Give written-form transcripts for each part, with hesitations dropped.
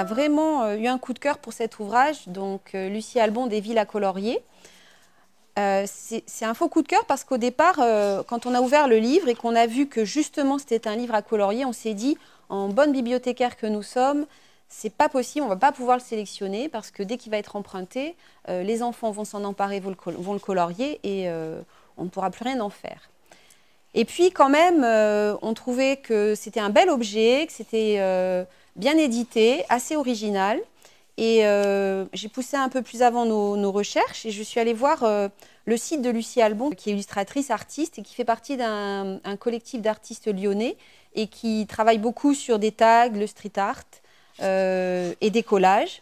a vraiment eu un coup de cœur pour cet ouvrage, donc Lucie Albon, des villes à colorier. C'est un faux coup de cœur parce qu'au départ, quand on a ouvert le livre et qu'on a vu que justement c'était un livre à colorier, on s'est dit, en bonne bibliothécaire que nous sommes, c'est pas possible, on va pas pouvoir le sélectionner parce que dès qu'il va être emprunté, les enfants vont s'en emparer, vont le colorier et on ne pourra plus rien en faire. Et puis quand même, on trouvait que c'était un bel objet, que c'était bien édité, assez original. Et j'ai poussé un peu plus avant nos recherches et je suis allée voir le site de Lucie Albon, qui est illustratrice, artiste et qui fait partie d'un collectif d'artistes lyonnais et qui travaille beaucoup sur des tags, le street art et des collages.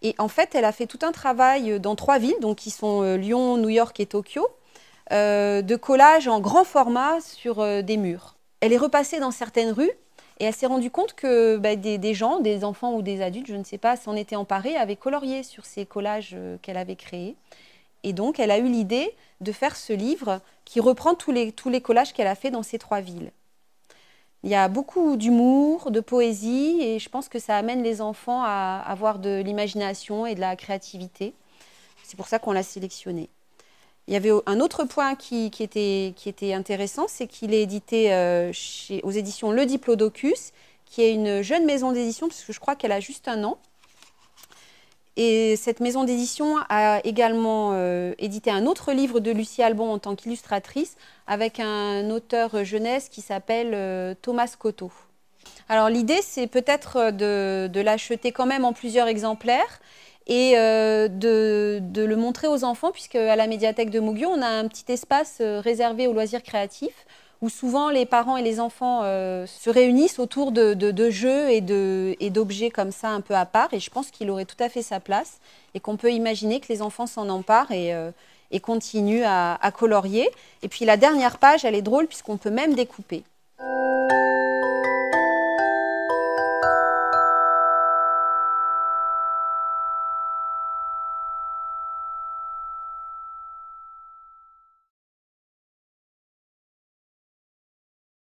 Et en fait, elle a fait tout un travail dans 3 villes, donc qui sont Lyon, New York et Tokyo, de collages en grand format sur des murs. Elle est repassée dans certaines rues et elle s'est rendue compte que des gens, des enfants ou des adultes, je ne sais pas, s'en étaient emparés, avaient colorié sur ces collages qu'elle avait créés. Et donc, elle a eu l'idée de faire ce livre qui reprend tous les collages qu'elle a fait dans ces 3 villes. Il y a beaucoup d'humour, de poésie et je pense que ça amène les enfants à avoir de l'imagination et de la créativité. C'est pour ça qu'on l'a sélectionné. Il y avait un autre point qui était intéressant, c'est qu'il est édité aux éditions Le Diplodocus, qui est une jeune maison d'édition, parce que je crois qu'elle a juste un an. Et cette maison d'édition a également édité un autre livre de Lucie Albon en tant qu'illustratrice, avec un auteur jeunesse qui s'appelle Thomas Cotto. Alors l'idée, c'est peut-être de l'acheter quand même en plusieurs exemplaires, et de le montrer aux enfants, puisque à la médiathèque de Mouguion, on a un petit espace réservé aux loisirs créatifs, où souvent les parents et les enfants se réunissent autour de jeux et d'objets comme ça un peu à part, et je pense qu'il aurait tout à fait sa place, et qu'on peut imaginer que les enfants s'en emparent et continuent à colorier. Et puis la dernière page, elle est drôle, puisqu'on peut même découper.